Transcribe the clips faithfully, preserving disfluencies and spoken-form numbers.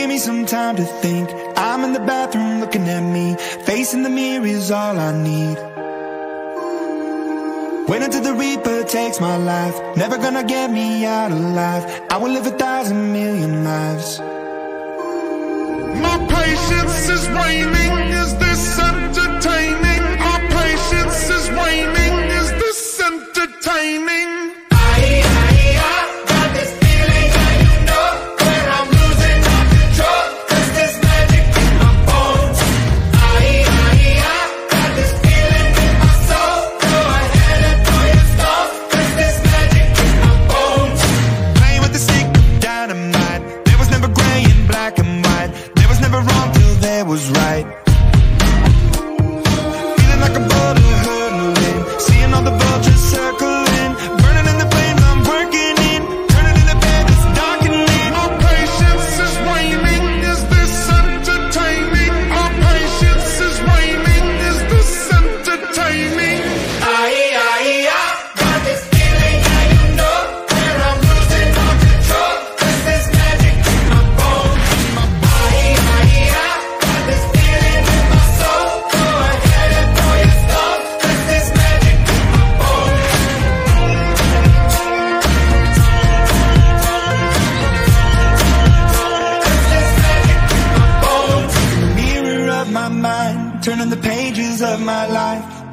give me some time to think. I'm in the bathroom looking at me. Facing the mirror is all I need. Wait until the Reaper takes my life. Never gonna get me out alive. I will live a thousand million lives. My patience is waning. Is this entertaining? My patience is waning. Is this entertaining?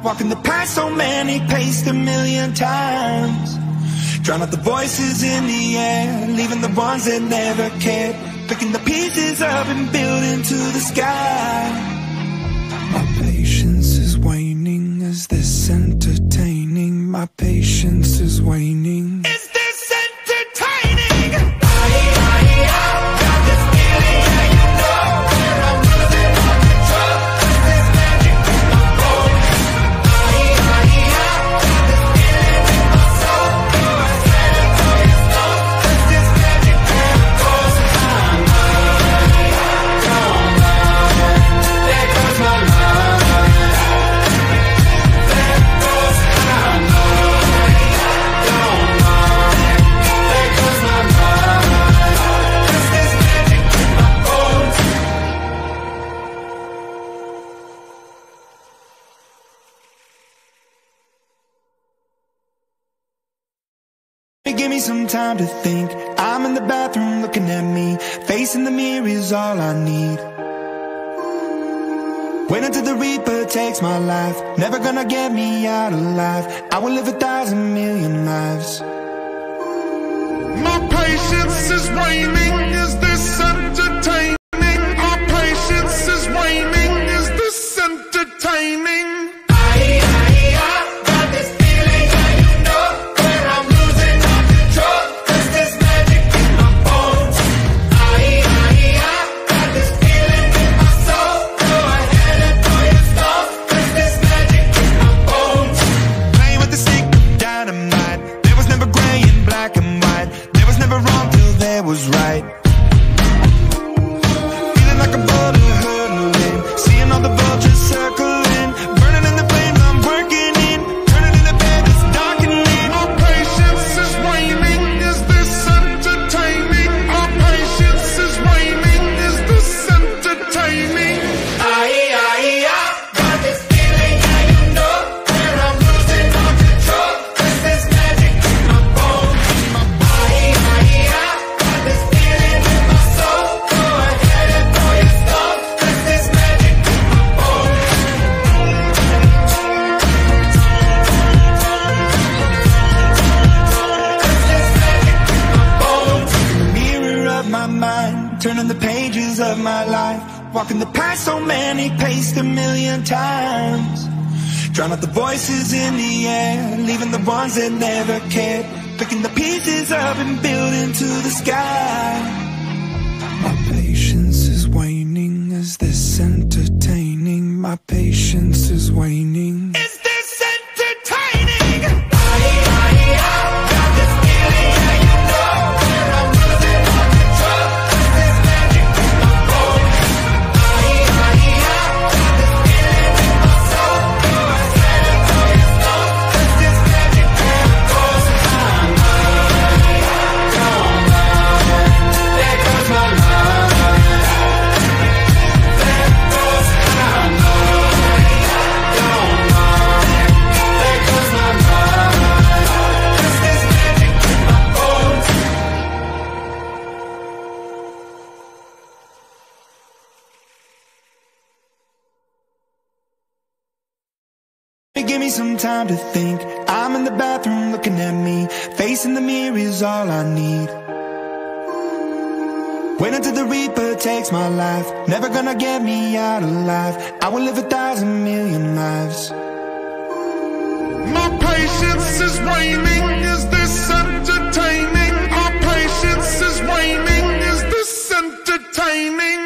Walking the path so many, paced a million times. Drown out the voices in the air, leaving the ones that never cared. Picking the pieces up and building to the sky. My patience is waning, is this entertaining? My patience is waning. Is this entertaining? Give me some time to think. I'm in the bathroom looking at me. Facing the mirror is all I need. Wait until the Reaper takes my life. Never gonna get me out alive. I will live a thousand million lives. My patience is waning. Is this entertaining? My patience is waning. Is this entertaining? Walking the path so many, paced a million times. Drown out the voices in the air, leaving the ones that never cared. Picking the pieces up and building to the sky. My patience is waning, is this entertaining? My patience is waning. Is this entertaining? Give me some time to think. I'm in the bathroom looking at me. Facing the mirror is all I need. Wait until the Reaper takes my life. Never gonna get me out alive. I will live a thousand million lives. My patience is waning. Is this entertaining? Our patience is waning. Is this entertaining?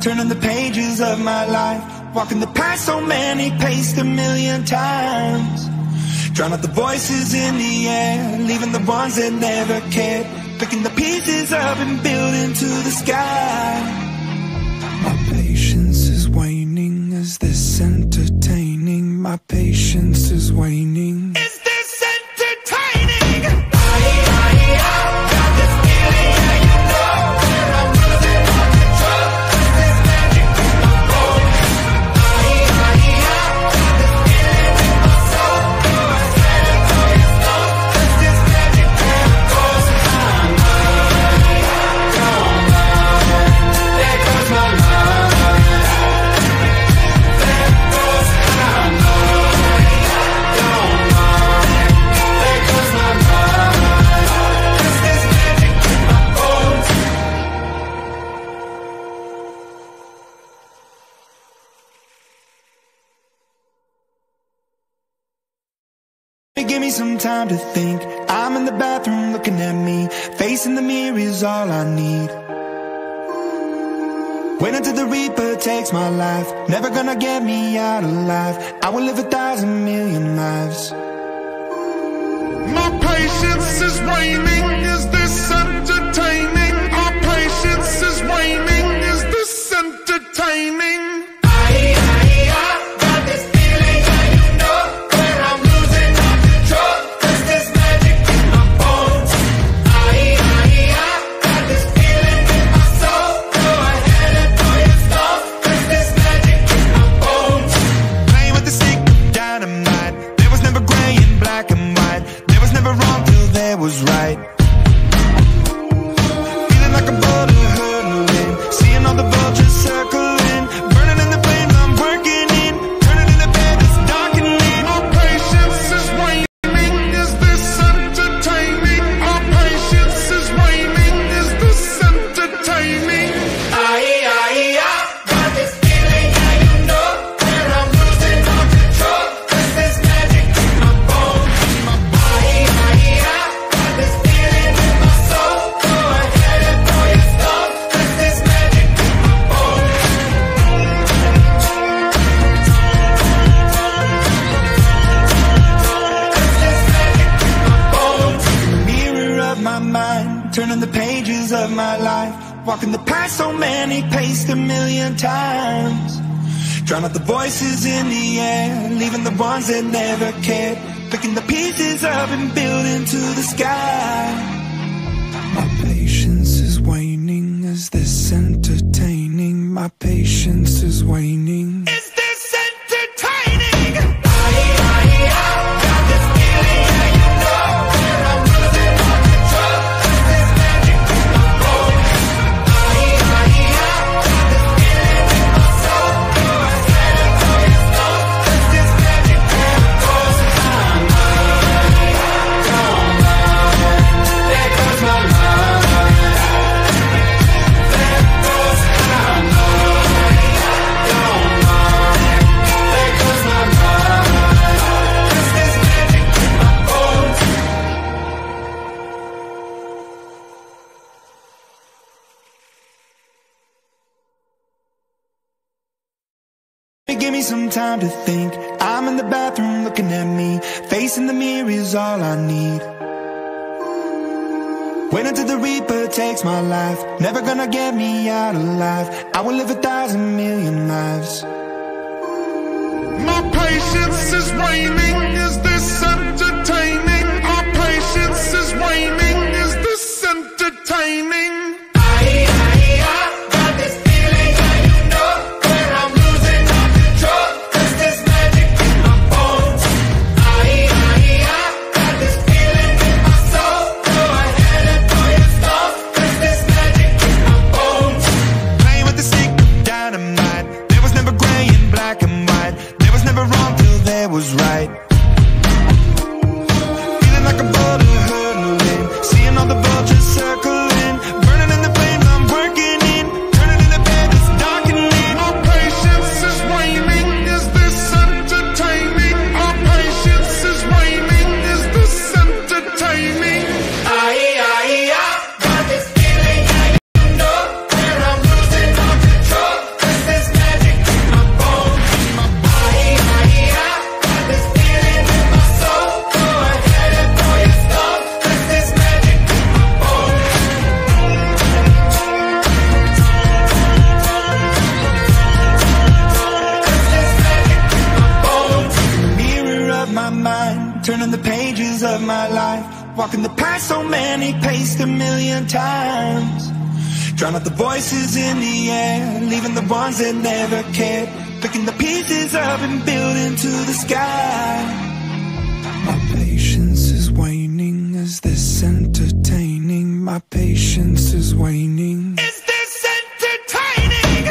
Turning the pages of my life, walking the path so many paced a million times. Drown out the voices in the air, leaving the ones that never cared. Picking the pieces up and building to the sky. My patience is waning, is this entertaining? My patience is waning. Is this entertaining? Give me some time to think. I'm in the bathroom looking at me. Facing the mirror is all I need. Wait until the Reaper takes my life. Never gonna get me out alive. I will live a thousand million lives. My patience is waning. Is this entertaining? Our patience is waning. Is this entertaining? Turning the pages of my life, walking the path so many paced a million times. Drown out the voices in the air, leaving the ones that never cared. Picking the pieces up and building to the sky. My patience is waning, is this entertaining? My patience is waning. Is this entertaining? Oh, give me some time to think. I'm in the bathroom looking at me. Facing the mirror is all I need. Wait until the Reaper takes my life. Never gonna get me out alive. I will live a thousand million lives. My patience is waning. Is this entertaining? Our patience is waning. Is this entertaining? Walking the path so many, paced a million times. Drown out the voices in the air, leaving the ones that never cared. Picking the pieces up and building to the sky. My patience is waning, is this entertaining? My patience is waning. Is this entertaining?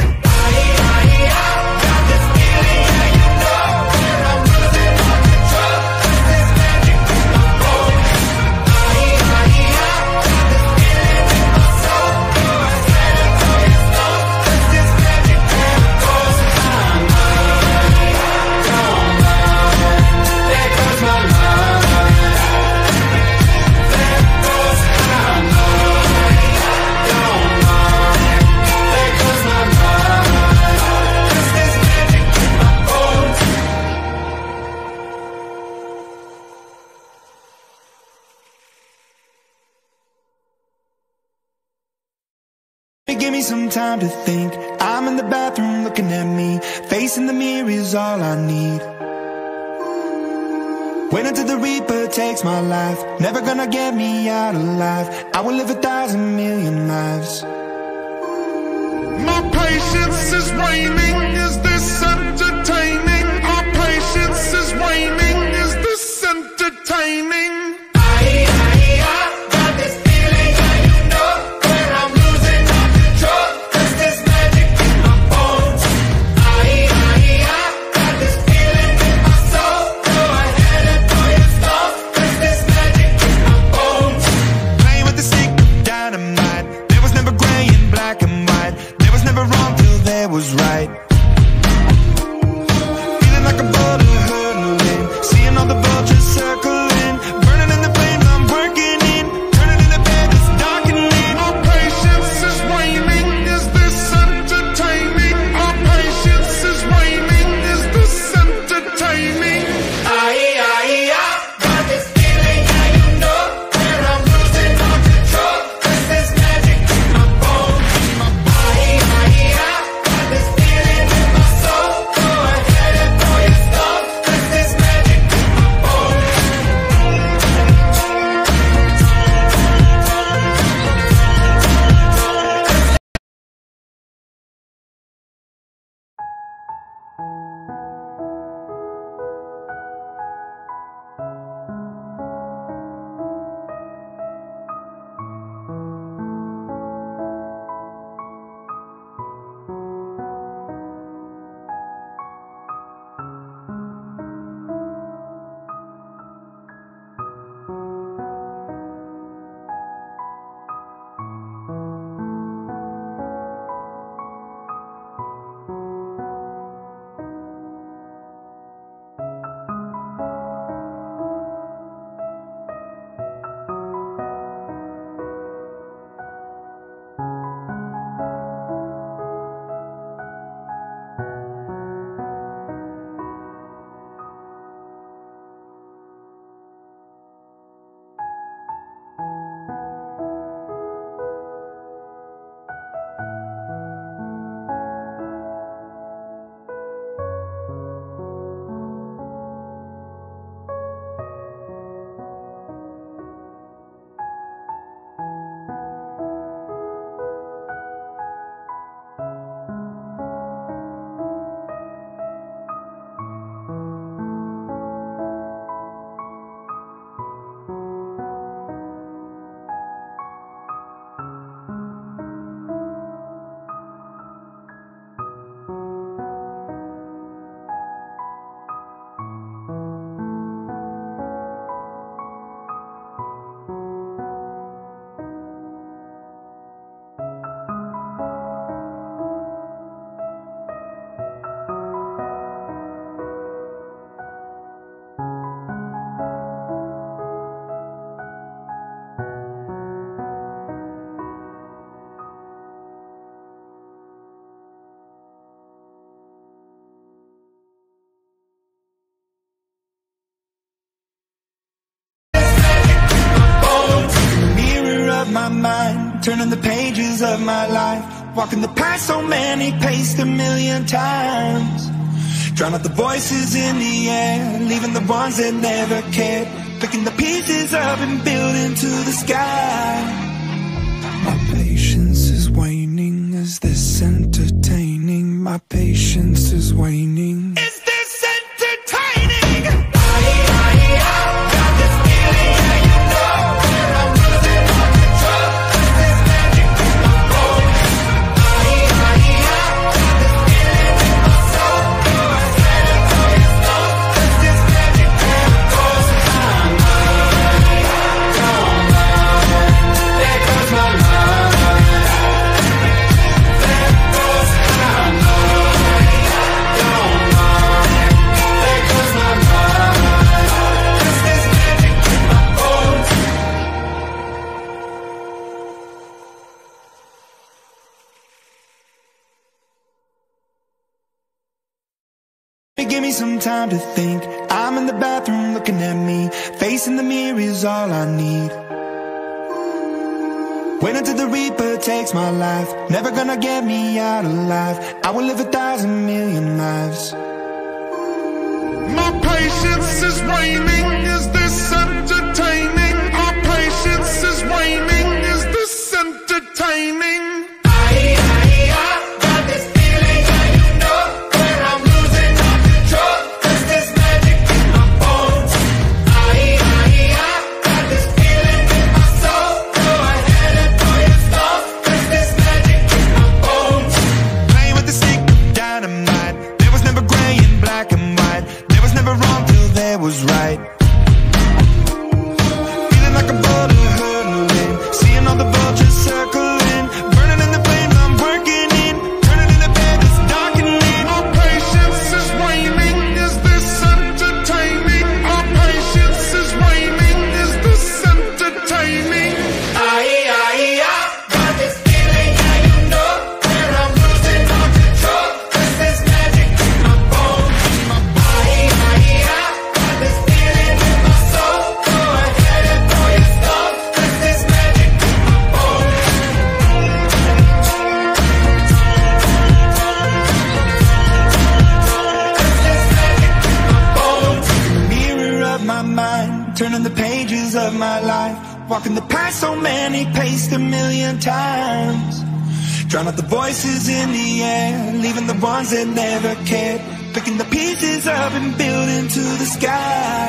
Some time to think. I'm in the bathroom looking at me. Facing the mirror is all I need. Wait until the Reaper takes my life. Never gonna get me out alive. I will live a thousand million lives. My patience is waning. Is this entertaining? Our patience is waning. Is this entertaining? Was right. Feeling like a bird hurtling, turning the pages of my life, walking the path so many paced a million times. Drown out the voices in the air, leaving the ones that never cared, picking the pieces up and building to the sky. My patience is waning, is this entertaining? My patience is waning. Is this entertaining? I, I, I got this feeling, yeah, you know, that I'm losing my control, 'cause this magic is my home. I, I, I got this feeling in my soul, and my sanitarium stone, 'cause this magic is goes high. Come on, there goes my mind. Give me some time to think. I'm in the bathroom looking at me. Facing the mirror is all I need. Wait until the Reaper takes my life. Never gonna get me out alive. I will live a thousand million lives. My patience is waning. Is this entertaining? Our patience is waning. Is this entertaining? Walking the path so many paced a million times. Drown out the voices in the air, leaving the ones that never cared, picking the pieces up and building to the sky.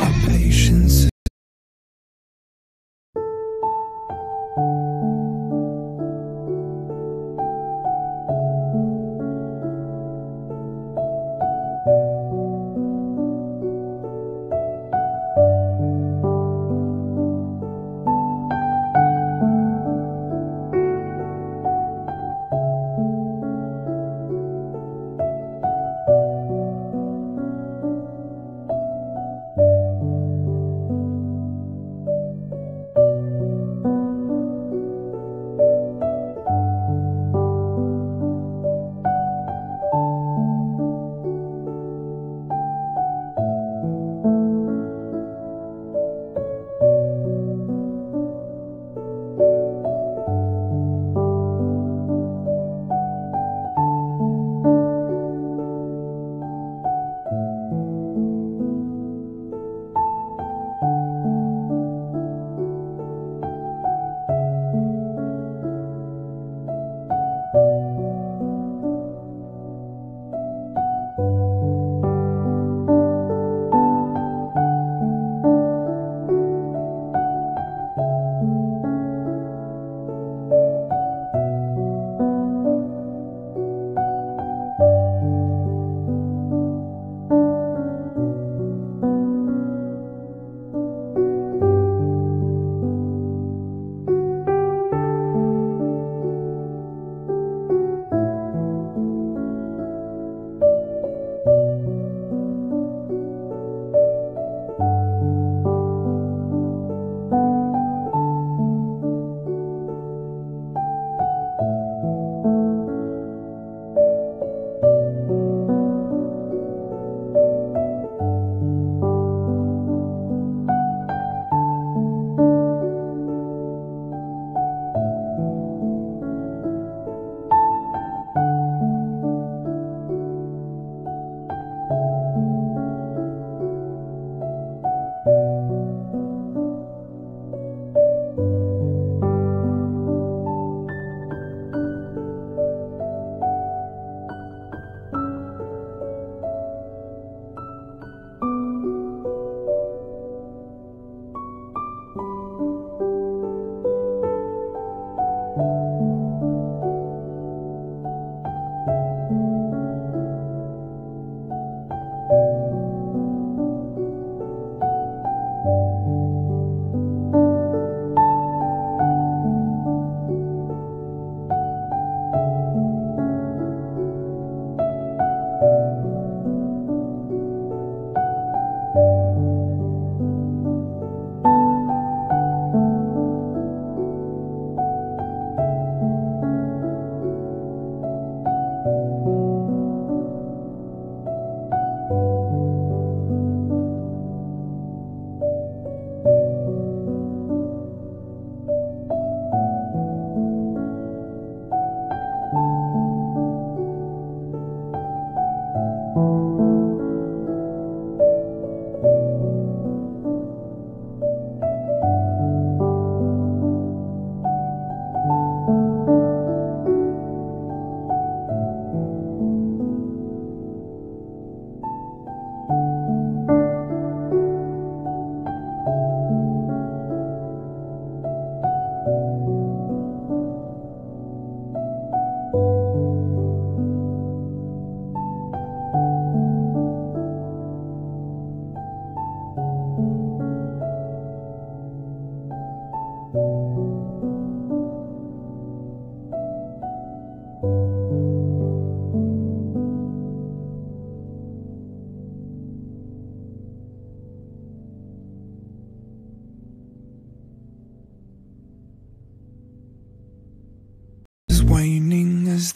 My patience.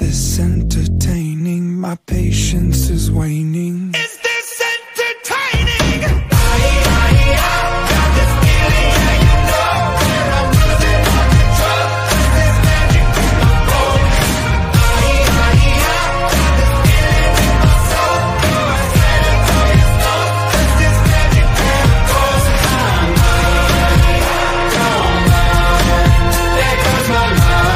this entertaining? My patience is waning. Is this entertaining? I, I, I got this feeling, yeah, you know, that I'm losing all control. Just this magic in my bones. I, I, I got this feeling in my soul. Through my sanitary stones. Just this magic in my bones. Come on, there goes my mind.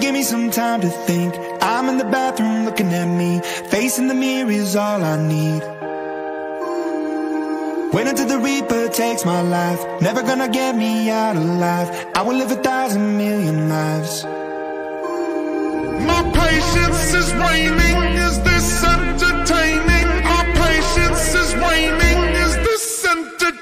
Give me some time to think. I'm in the bathroom looking at me. Facing the mirror is all I need. Wait until the Reaper takes my life. Never gonna get me out alive. I will live a thousand million lives. My patience is waning. Is this entertaining? Our patience is waning. Is this entertaining?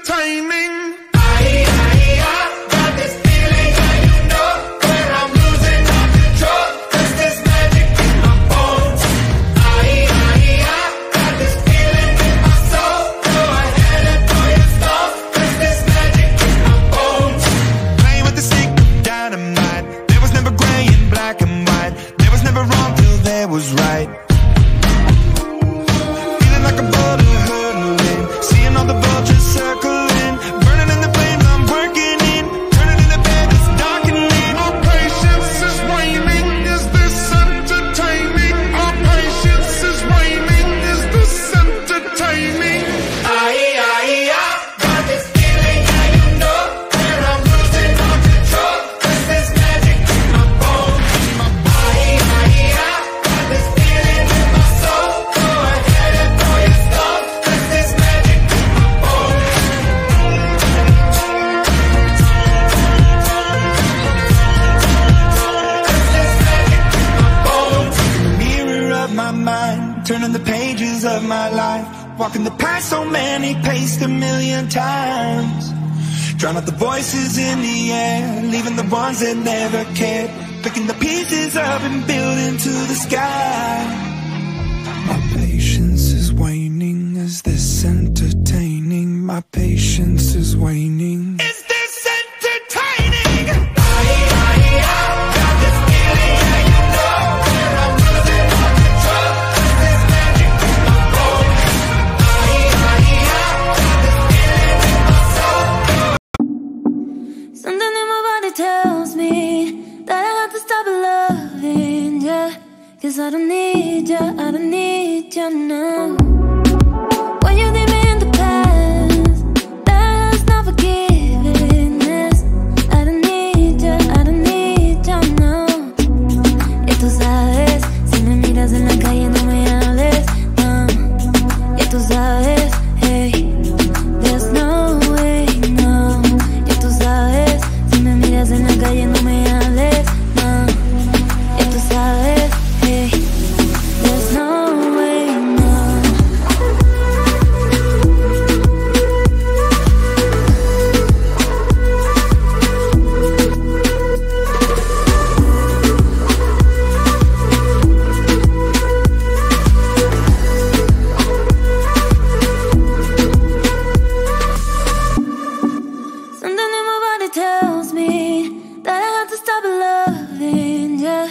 Walking the past so many, paced a million times. Drown out the voices in the air, leaving the ones that never cared. Picking the pieces up and building to the sky. My patience is waning, is this entertaining? My patience is waning. Is this entertaining? I, I, I got this feeling, yeah, you know, that I'm losing all control. Just this magic in my bones. Something in my body tells me that I have to stop loving ya, cause I don't need ya, I don't need ya now. When you leave me in the past, that's not forgiveness. I don't need ya, I don't need ya now. Y tú sabes, si me miras en la calle no me hables, no. Y tú sabes, hey, there's no way, no. Y tú sabes, en la calle no me hables, no. Ya tú sabes, hey, there's no way, no. Something in my body tells me stop loving ya,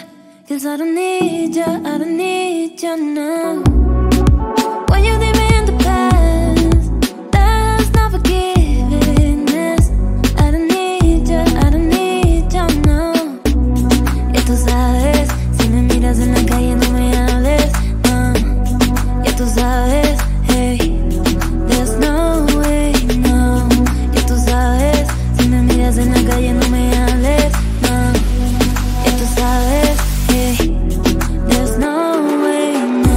cause I don't need ya, I don't need ya now. When you leave me in the past, that's not forgiveness. I don't need ya, I don't need ya now. Y tú sabes, si me miras en la calle no me hables, no. Y tú sabes, hey, there's no way, no. Y tú sabes, si me miras en la calle no me hables. Sabes, hey, there's no way, no.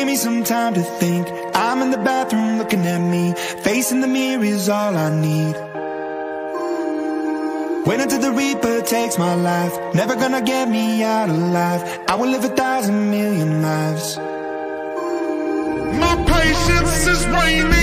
give me some time to think. I'm in the bathroom looking at me. Facing the mirror is all I need. Wait until the Reaper takes my life. Never gonna get me out alive. I will live a thousand million lives. My patience is waning.